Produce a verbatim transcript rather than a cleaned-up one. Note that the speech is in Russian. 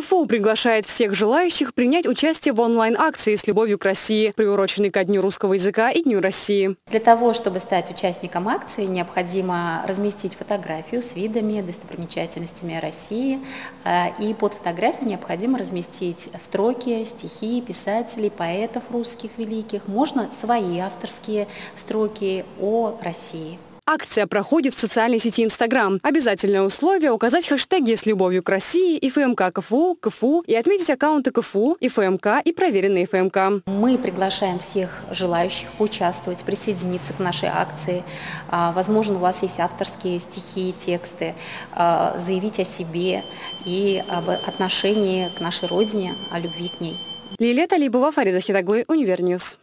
КФУ приглашает всех желающих принять участие в онлайн-акции «С любовью к России», приуроченной ко Дню русского языка и Дню России. Для того, чтобы стать участником акции, необходимо разместить фотографию с видами, достопримечательностями России. И под фотографией необходимо разместить строки, стихи писателей, поэтов русских великих. Можно свои авторские строки о России. Акция проходит в социальной сети Инстаграм. Обязательное условие – указать хэштеги «С любовью к России», «ИФМК КФУ», «КФУ» и отметить аккаунты КФУ, ИФМК и «Проверенные ИФМК». Мы приглашаем всех желающих поучаствовать, присоединиться к нашей акции. Возможно, у вас есть авторские стихи, тексты, заявить о себе и об отношении к нашей родине, о любви к ней. Лилета Либова, Фарид Захитоглы, Универньюз.